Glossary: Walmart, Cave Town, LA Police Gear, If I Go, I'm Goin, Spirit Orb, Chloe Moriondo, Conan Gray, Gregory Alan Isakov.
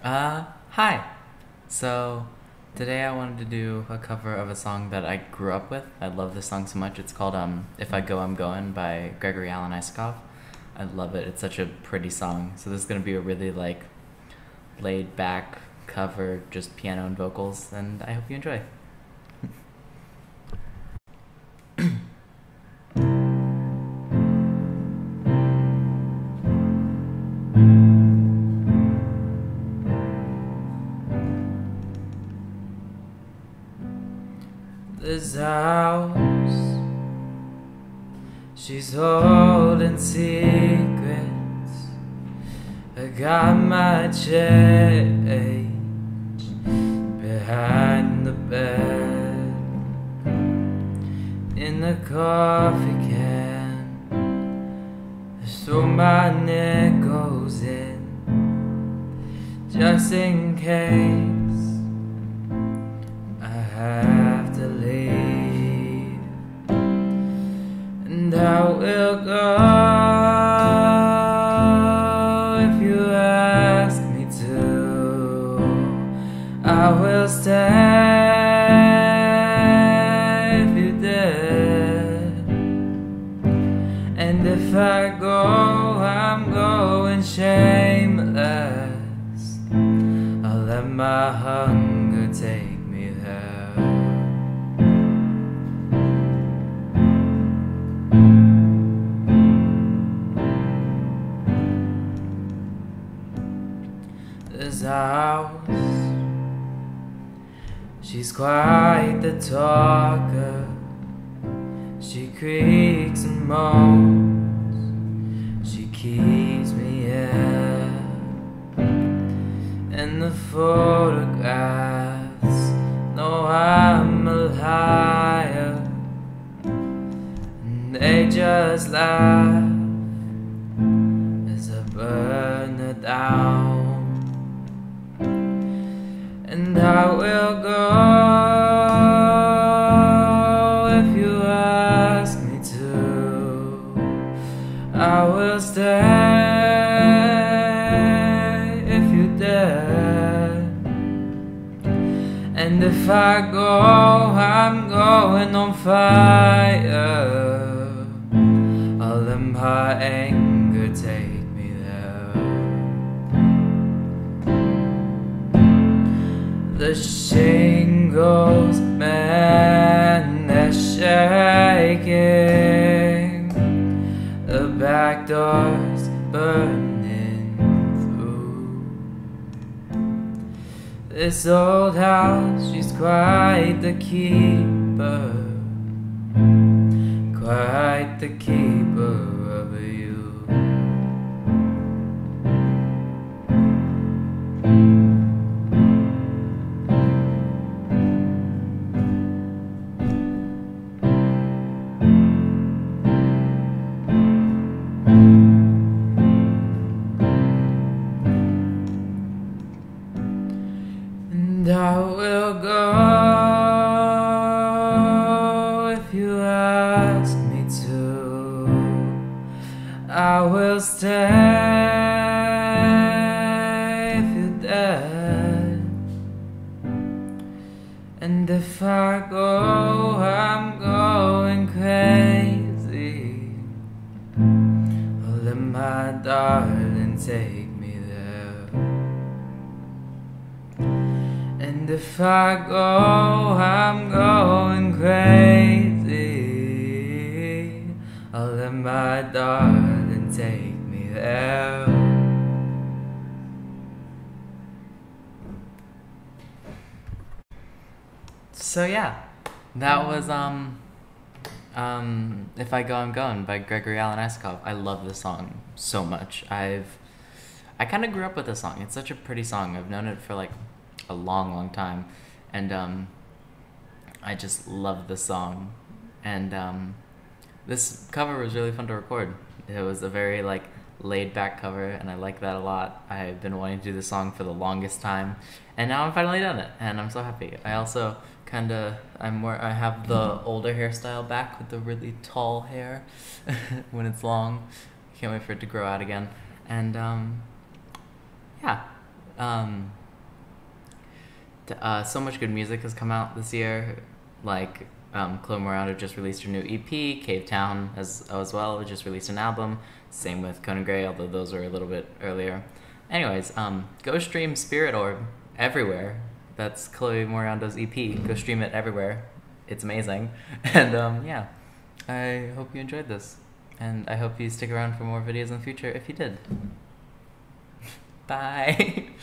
Hi! So, today I wanted to do a cover of a song that I grew up with. I love this song so much. It's called If I Go, I'm Goin by Gregory Alan Isakov. I love it. It's such a pretty song. So this is going to be a really, like, laid-back cover, just piano and vocals, and I hope you enjoy. This house, she's holding secrets. I got my change behind the bed, in the coffee can. I threw my nickels in, just in case I had to leave, and I will go if you ask me to. I will stay if you did, and if I go, I'm going shameless. I'll let my hunger take me there. This house, she's quite the talker. She creaks and moans. She keeps me in, and the photographs know I'm a liar, and they just laugh as I burn her down. And I will go if you ask me to. I will stay if you dare, and if I go, I'm going on fire. I'll let my anger take me there. The shingles, man, they're shaking. The back door's burning through. This old house, she's quite the keeper, quite the keeper of you. I will go if you ask me to. I will stay if you dare, and if I go, I'm going crazy. I'll let my darling take me there. And if I go, I'm going crazy. I'll let my darling take me there. So yeah, that was If I Go, I'm Goin by Gregory Alan Isakov. I love this song so much. I kind of grew up with this song. It's such a pretty song. I've known it for like a long time, and I just love the song, and this cover was really fun to record. It was a very like laid-back cover, and I like that a lot. I've been wanting to do this song for the longest time, and now I'm finally done it, and I'm so happy. I also I have the older hairstyle back with the really tall hair when it's long. Can't wait for it to grow out again, and yeah. So much good music has come out this year. Like, Chloe Moriondo just released her new EP. Cave Town as well just released an album. Same with Conan Gray, although those were a little bit earlier. Anyways, go stream Spirit Orb everywhere. That's Chloe Moriando's EP. Go stream it everywhere. It's amazing. And yeah, I hope you enjoyed this. And I hope you stick around for more videos in the future if you did. Bye.